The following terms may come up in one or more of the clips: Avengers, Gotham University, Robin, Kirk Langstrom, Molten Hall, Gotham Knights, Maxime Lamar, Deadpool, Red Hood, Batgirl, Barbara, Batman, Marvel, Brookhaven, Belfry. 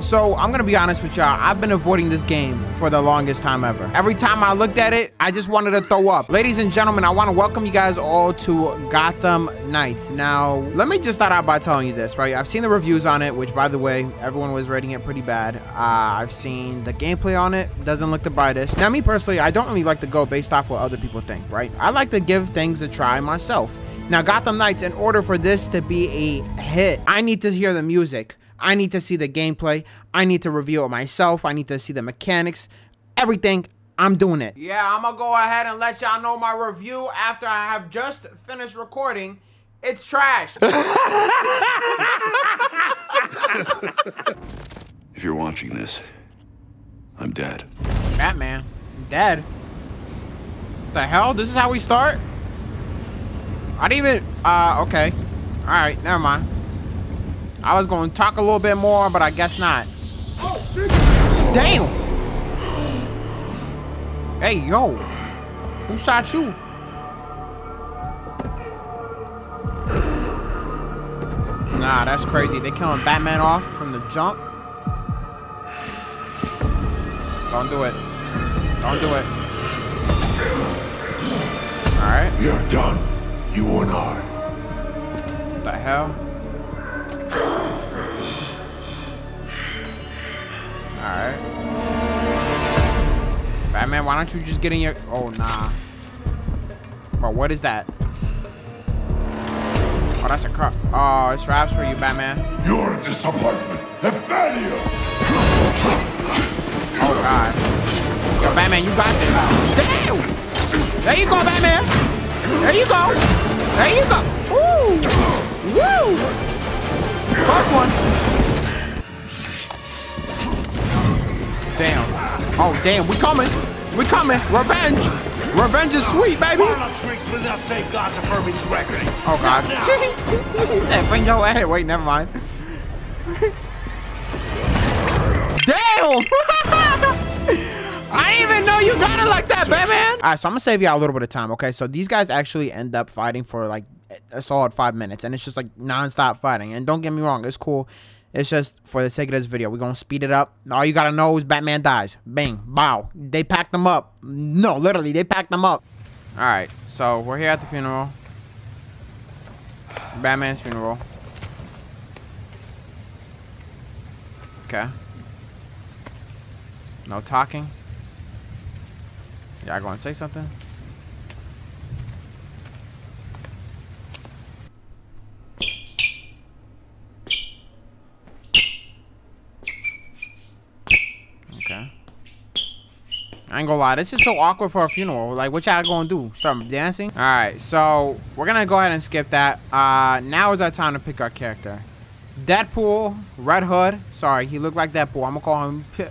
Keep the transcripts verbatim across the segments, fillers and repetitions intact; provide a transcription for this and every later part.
So I'm gonna be honest with y'all, I've been avoiding this game for the longest time ever. Every time I looked at it, I just wanted to throw up. Ladies and gentlemen, I want to welcome you guys all to Gotham Knights. Now, let me just start out by telling you this, right? I've seen the reviews on it, which by the way, everyone was rating it pretty bad. Uh, I've seen the gameplay on it, doesn't look the brightest. Now, me personally, I don't really like to go based off what other people think, right? I like to give things a try myself. Now, Gotham Knights, in order for this to be a hit, I need to hear the music. I need to see the gameplay. I need to review it myself. I need to see the mechanics, everything. I'm doing it. Yeah, I'm gonna go ahead and let y'all know my review after I have just finished recording. It's trash. If you're watching this, I'm dead. Batman, I'm dead. What the hell? This is how we start? I didn't even, uh, okay. All right, never mind. I was going to talk a little bit more, but I guess not. Oh, shit. Damn. Hey, yo. Who shot you? Nah, that's crazy. They killing Batman off from the jump. Don't do it. Don't do it. All right. You're done. You and I. What the hell? Alright. Batman, why don't you just get in your... Oh, nah. Bro, what is that? Oh, that's a car. Oh, it's wraps for you, Batman. You're a disappointment. A failure. Oh, God. Yo, Batman, you got this. Damn! There you go, Batman. There you go. There you go. Ooh. Woo. First one. Damn. Oh, damn. We coming. We coming. Revenge. Revenge is sweet, baby. Oh, God. He said, bring your ass. Wait, never mind. Damn. I didn't even know you got it like that, Batman. All right, so I'm going to save y'all a little bit of time, okay? So these guys actually end up fighting for, like, a solid five minutes. And it's just, like, nonstop fighting. And don't get me wrong. It's cool. It's just for the sake of this video, we're gonna speed it up. All you gotta know is Batman dies. Bang, bow. They packed them up. No, literally, they packed them up. All right, so we're here at the funeral. Batman's funeral. Okay. No talking. Y'all gonna say something? I ain't gonna lie, this is so awkward for a funeral. Like, what y'all gonna do? Start dancing? All right, so we're gonna go ahead and skip that. Uh, now is our time to pick our character. Deadpool, Red Hood. Sorry, he looked like Deadpool. I'm gonna call him P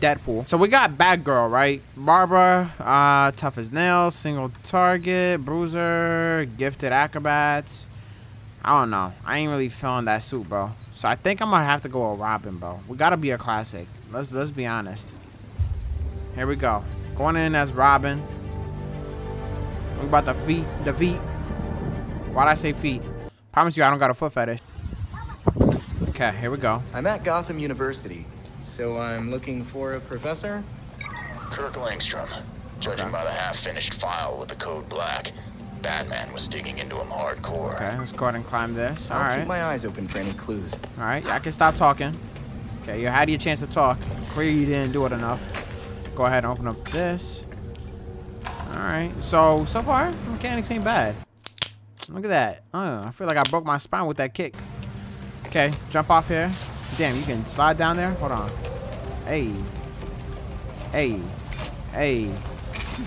Deadpool. So we got Batgirl, right? Barbara, uh, tough as nails, single target, bruiser, gifted acrobats. I don't know. I ain't really feeling that suit, bro. So I think I'm gonna have to go with Robin, bro. We gotta be a classic. Let's let's be honest. Here we go. Going in as Robin. What about the feet? The feet. Why'd I say feet? Promise you I don't got a foot fetish. Okay, here we go. I'm at Gotham University, so I'm looking for a professor? Kirk Langstrom. Judging okay. by the half-finished file with the code black, Batman was digging into him hardcore. Okay, let's go ahead and climb this. All I'll right. keep my eyes open for any clues. All right, yeah, I can stop talking. Okay, you had your chance to talk. Clearly you didn't do it enough. Go ahead and open up this. All right, so so far mechanics ain't bad. Look at that. uh, I feel like I broke my spine with that kick. Okay, jump off here. Damn, you can slide down there. Hold on. Hey, hey, hey,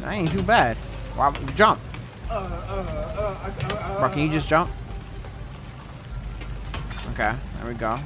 that ain't too bad. Wow, jump. Bro, can you just jump? Okay, there we go.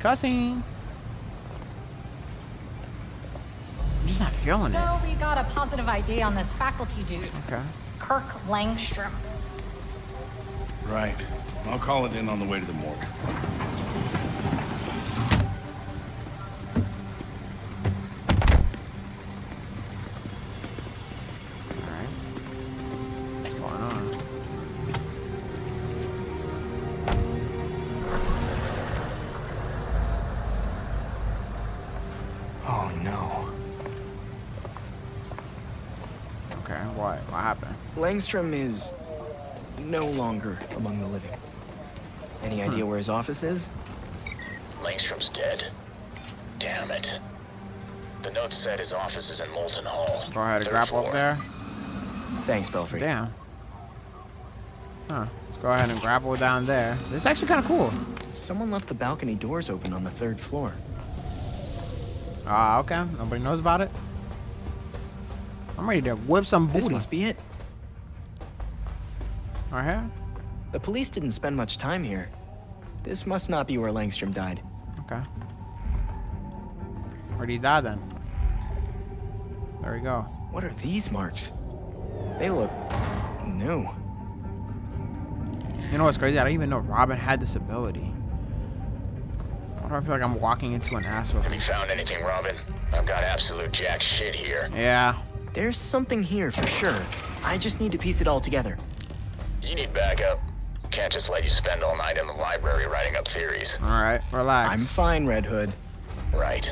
Cussing. I'm just not feeling it. So we got a positive I D on this faculty dude. Okay. Kirk Langstrom. Right. I'll call it in on the way to the morgue. All right. What's going on? Oh no. Okay, what? What happened? Langstrom is no longer among the living. Any idea where his office is? Langstrom's dead. Damn it. The note said his office is in Molten Hall. Go ahead and grapple up there. Thanks, Belfry. Damn. Huh. Let's go ahead and grapple down there. This is actually kind of cool. Someone left the balcony doors open on the third floor. Ah, uh, okay. Nobody knows about it. I'm ready to whip some booty. This must be it. Right here? The police didn't spend much time here. This must not be where Langstrom died. Okay. Where did he die then? There we go. What are these marks? They look new. You know what's crazy? I don't even know Robin had this ability. I don't feel like I'm walking into an asshole. Have you found anything, Robin? I've got absolute jack shit here. Yeah. There's something here for sure. I just need to piece it all together. You need backup. Can't just let you spend all night in the library writing up theories. Alright, relax. I'm fine, Red Hood. Right.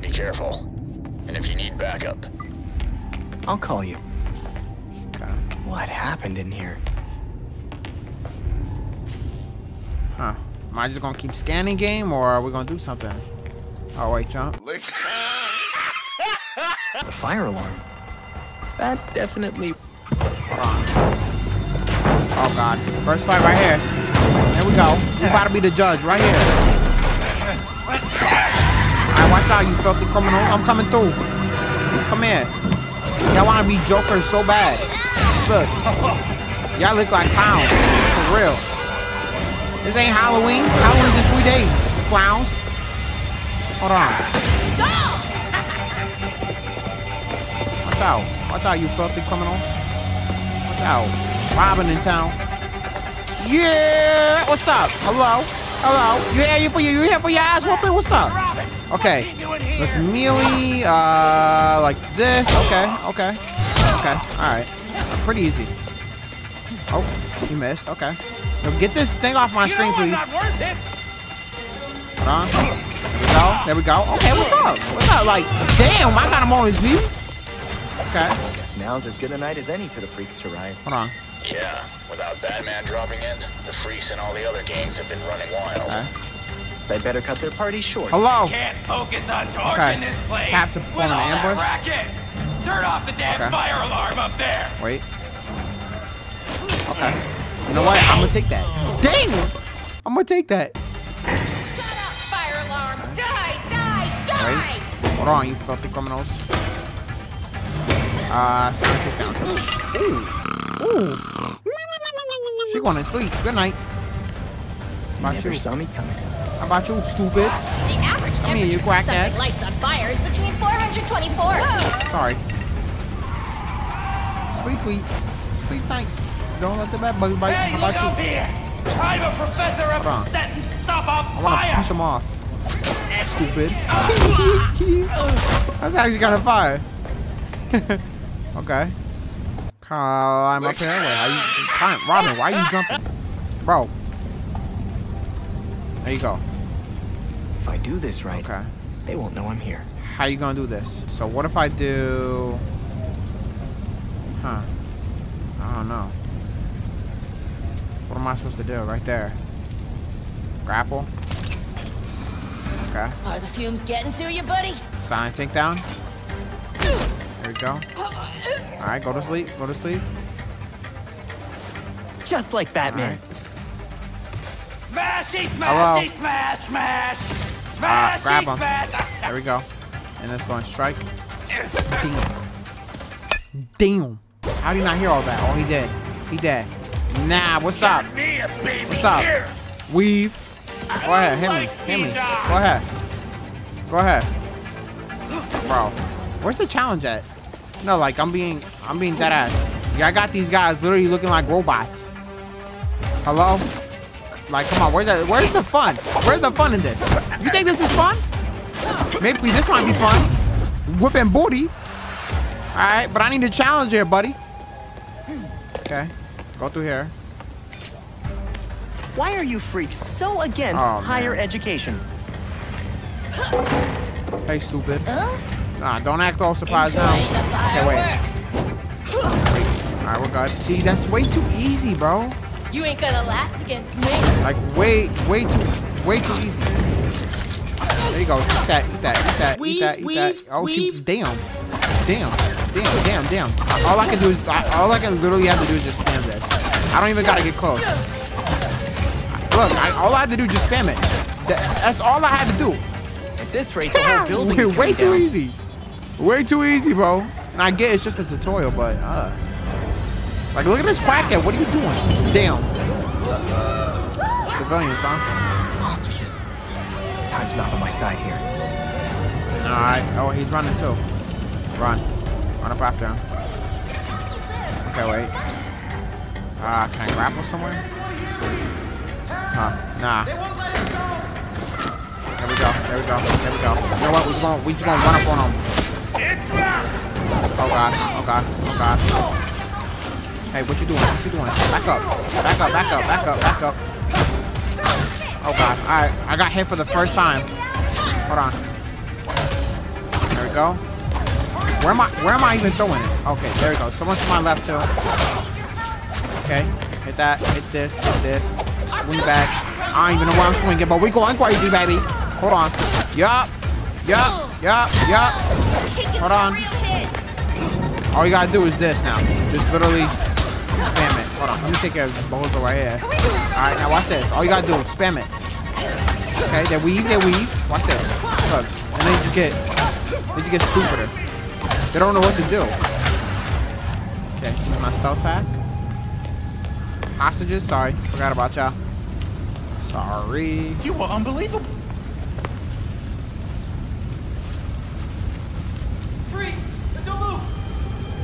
Be careful. And if you need backup, I'll call you. Okay. What happened in here? Huh. Am I just gonna keep scanning game, or are we gonna do something? Oh wait, jump. The fire alarm. That definitely... Oh god. First fight right here. There we go. We're about to be the judge right here. Alright, watch out, you filthy criminals. I'm coming through. Come here. Y'all wanna be jokers so bad. Look. Y'all look like clowns. For real. This ain't Halloween. Halloween's in three days. Clowns. Hold on. Watch out. Watch out, you filthy criminals. Watch out. Robin in town. Yeah! What's up? Hello? Hello? You here for you? You here for your ass whooping? What's up? Okay. Let's melee, uh, like this. Okay, okay. Okay, alright. Pretty easy. Oh, you missed. Okay. Now get this thing off my screen, please. Hold on. There we go. There we go. Okay, what's up? What's up? Like, damn, I got him on his knees. Okay. I guess now's as good a night as any for the freaks to ride. Hold on. Yeah, without Batman dropping in, the freaks and all the other gangs have been running wild. Okay. They better cut their party short. Hello. Can't focus on torch okay. in this place. Tap to perform an ambush. Racket. Turn off the damn okay. fire alarm up there. Wait. Okay. You know what? I'm gonna take that. Dang! I'm gonna take that. Shut up, fire alarm. Die, die, die. Wait. Hold on, you filthy criminals. Uh, sound kickdown. Ooh. Ooh. She going to sleep. Good night. How about you? Saw me coming. How about you, stupid? The average temperature I mean, you quack that. Lights on fire is between four hundred twenty-four. Whoa. Sorry. Sleep week. Sleep night. Don't let the bad bug bite. Hey, how about you? Here. I'm a professor of setting stuff up fire. I want to push him off. Stupid. That's how you got on fire. Okay. Climb up here. Wait, are you, climb, Robin, why are you jumping? Bro. There you go. If I do this right, okay. They won't know I'm here. How you gonna do this? So what if I do... Huh. I don't know. What am I supposed to do right there? Grapple? Okay. Are the fumes getting to you, buddy? Sign take down. There we go. All right, go to sleep. Go to sleep. Just like Batman. Right. Smashy, smashy, smash, smash, smash. Uh, grab him. Smash. There we go. And that's going to strike. Damn. Damn. How did he not hear all that? Oh, he did. He did. Nah, what's up? Here, baby, what's up? Here. Weave. Go ahead, hit me. Hit me. Go ahead. Go ahead. Bro, where's the challenge at? No, like I'm being, I'm being dead ass. Yeah, I got these guys literally looking like robots. Hello? Like, come on, where's that? Where's the fun? Where's the fun in this? You think this is fun? Maybe this might be fun. Whipping booty. All right, but I need a challenge here, buddy. Okay, go through here. Why are you freaks so against oh, higher education? Hey, stupid. Huh? Nah, don't act all surprised now. Okay, wait. Alright, we're good. See, that's way too easy, bro. You ain't gonna last against me. Like, way, way too, way too easy. There you go. Eat that, eat that, eat that, weave, eat that, eat weave, that. Oh, weave. Shoot. Damn. Damn. Damn, damn, damn. All I can do is, all I can literally have to do is just spam this. I don't even gotta get close. Look, I, all I had to do is just spam it. That's all I had to do. At this rate, the whole building is way too down. Easy. Way too easy, bro. And I get it's just a tutorial, but uh, like, look at this crackhead. What are you doing? Damn. Civilians, huh? Ostriches. Time's not on my side here. All right. Oh, he's running too. Run. Run up after him. Okay, wait. Ah, uh, can I grapple somewhere? Huh, nah. There we go, there we go, there we go. You know what, we just gonna, we just gonna run up on him. Oh god, oh god, oh god. Hey, what you doing, what you doing? Back up, back up, back up, back up, back up. Oh god, alright, I got hit for the first time. Hold on. There we go. Where am I, where am I even throwing it? Okay, there we go, someone's to my left too. Okay, hit that, hit this, hit this. Swing back. I don't even know where I'm swinging, but we going crazy, baby. Hold on. Yup. Yup. Yup. Yup. Hold on. All you gotta do is this now. Just literally spam it. Hold on. Let me take your bozo right here. All right, now watch this. All you gotta do is spam it. Okay, they weave, they weave. Watch this. Look, and they just get, they just get stupider. They don't know what to do. Okay, use my stealth pack. Hostages? Sorry. Forgot about y'all. Sorry. You were unbelievable. Freeze! Don't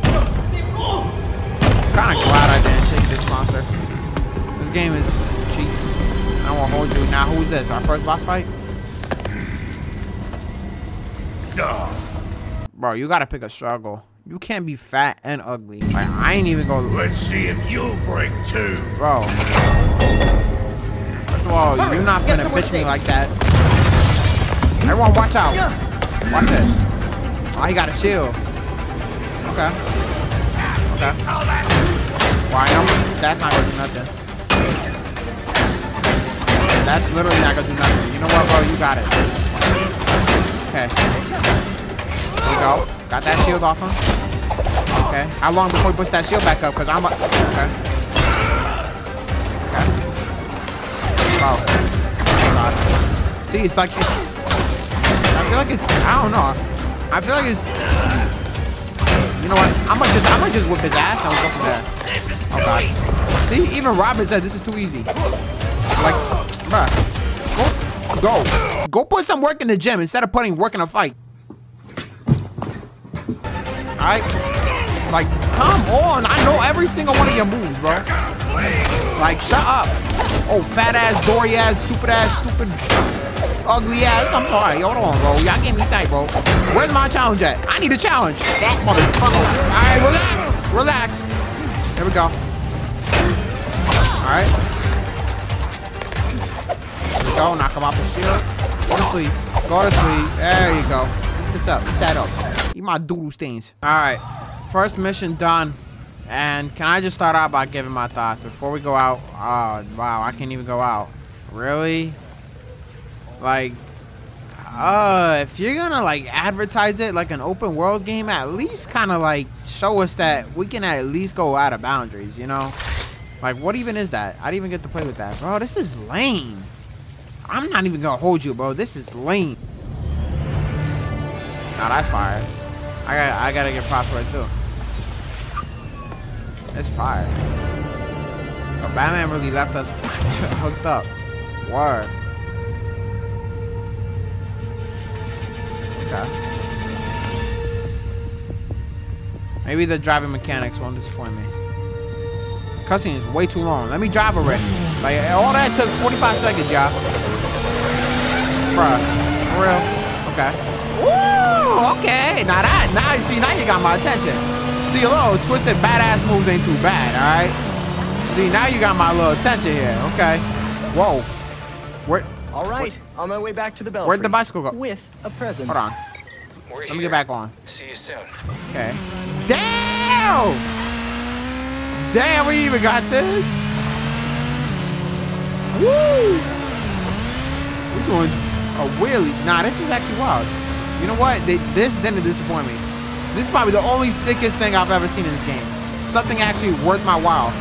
move! I'm kind of glad I didn't take this monster. This game is cheeks. I don't want to hold you. Now, who's this? Our first boss fight? Bro, you gotta pick a struggle. You can't be fat and ugly. Like, I ain't even gonna. Let's see if you'll break two. Bro. First of all, you're not gonna bitch me like that. Everyone, watch out. Watch this. Oh, he got a shield. Okay. Okay. Why? Well, that's not gonna do nothing. That's literally not gonna do nothing. You know what, bro? You got it. Okay. There you go. Got that shield off him. Okay. How long before he puts that shield back up? Because I'm... A okay. Okay. Oh. Oh, God. See, it's like... It's I feel like it's... I don't know. I feel like it's... You know what? I'm going just, to just whip his ass and we'll go from there. Oh, God. See, even Robin said this is too easy. Like, bruh. Go. Go. Go put some work in the gym instead of putting work in a fight. Alright? Like, come on. I know every single one of your moves, bro. Like, shut up. Oh, fat ass, dory ass, stupid ass, stupid, ugly ass. I'm sorry. Hold on, bro. Y'all get me tight, bro. Where's my challenge at? I need a challenge. That motherfucker. Alright, relax. Relax. Here we go. Alright. Here we go. Knock him off the shield. Go to sleep. Go to sleep. There you go. Eat this up. Eat that up. Eat my doodle stains. All right, first mission done. And can I just start out by giving my thoughts before we go out? Oh, wow, I can't even go out. Really? Like, uh, if you're gonna like advertise it like an open world game, at least kind of like show us that we can at least go out of boundaries, you know? Like, what even is that? I didn't even get to play with that, bro. This is lame. I'm not even gonna hold you, bro. This is lame. Nah, that's fire. I gotta, I gotta get props for it too. It's fire. Yo, Batman really left us hooked up. Word. Okay. Maybe the driving mechanics won't disappoint me. Cussing is way too long. Let me drive already. Like, all that took forty-five seconds, y'all. Bruh. For real. Okay. Ooh, okay. Now that, now you see, now you got my attention. See, little twisted badass moves ain't too bad, all right? See, now you got my little attention here. Okay. Whoa. Where, All right, what? On my way back to the Belfry. Where'd the bicycle go? With a present. Hold on. We're Let here. me get back on. See you soon. Okay. Damn! Damn, we even got this. Woo! We're doing a wheelie. Nah, this is actually wild. You know what? They, this didn't disappoint me. This is probably the only sickest thing I've ever seen in this game. Something actually worth my while.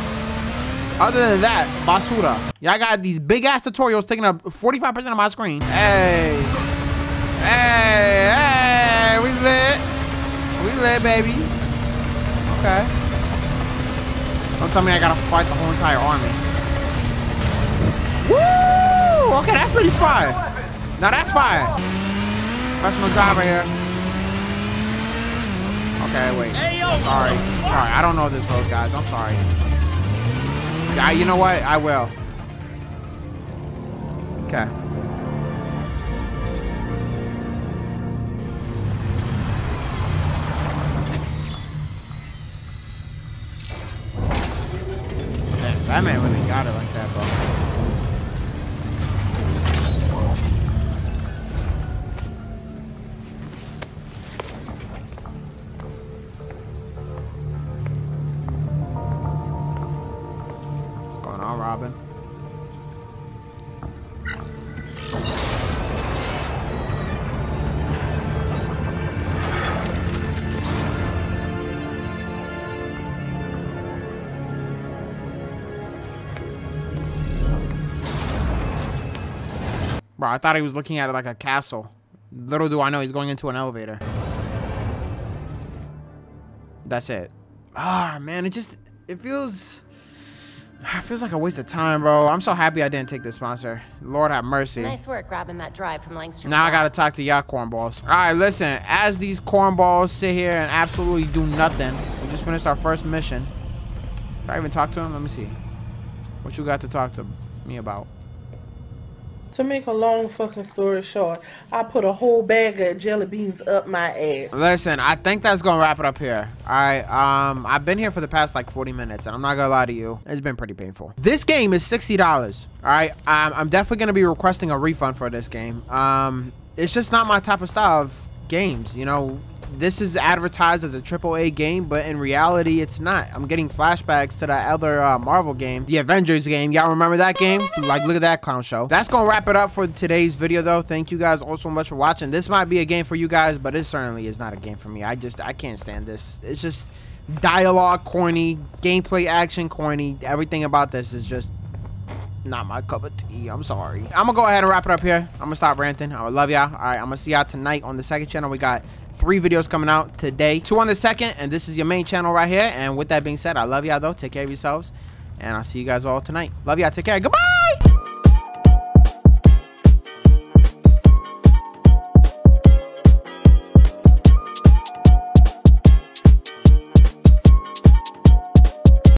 Other than that, basura. Y'all got these big ass tutorials taking up forty-five percent of my screen. Hey. Hey, hey, we lit. We lit, baby. Okay. Don't tell me I gotta fight the whole entire army. Woo! Okay, that's pretty fire. Now that's fire. Professional driver here. Okay, wait. Sorry. Sorry, I don't know this road, guys. I'm sorry. I, you know what? I will. Okay. Man, Batman really got it like that, bro. Robin. Bro, I thought he was looking at it like a castle. Little do I know he's going into an elevator. That's it. Ah, man, it just, it feels... It feels like a waste of time, bro. I'm so happy I didn't take this sponsor. Lord have mercy. Nice work grabbing that drive from Langstrom. Now I gotta talk to y'all cornballs. All right, listen. As these cornballs sit here and absolutely do nothing, we just finished our first mission. Did I even talk to him? Let me see. What you got to talk to me about? To make a long fucking story short, I put a whole bag of jelly beans up my ass. Listen, I think that's gonna wrap it up here. All right, um, I've been here for the past like forty minutes, and I'm not gonna lie to you, it's been pretty painful. This game is sixty dollars. All right, I'm, I'm definitely gonna be requesting a refund for this game. Um, it's just not my type of style of games, you know. This is advertised as a triple A game, but in reality, it's not. I'm getting flashbacks to that other uh, Marvel game, the Avengers game. Y'all remember that game? Like, look at that clown show. That's going to wrap it up for today's video, though. Thank you guys all so much for watching. This might be a game for you guys, but it certainly is not a game for me. I just, I can't stand this. It's just dialogue corny, gameplay action corny. Everything about this is just... not my cup of tea. I'm sorry. I'm gonna go ahead and wrap it up here. I'm gonna stop ranting. I love y'all. All right, I'm gonna see y'all tonight on the second channel. We got three videos coming out today, two on the second, and this is your main channel right here. And with that being said, I love y'all though. Take care of yourselves, and I'll see you guys all tonight. Love y'all. Take care. Goodbye.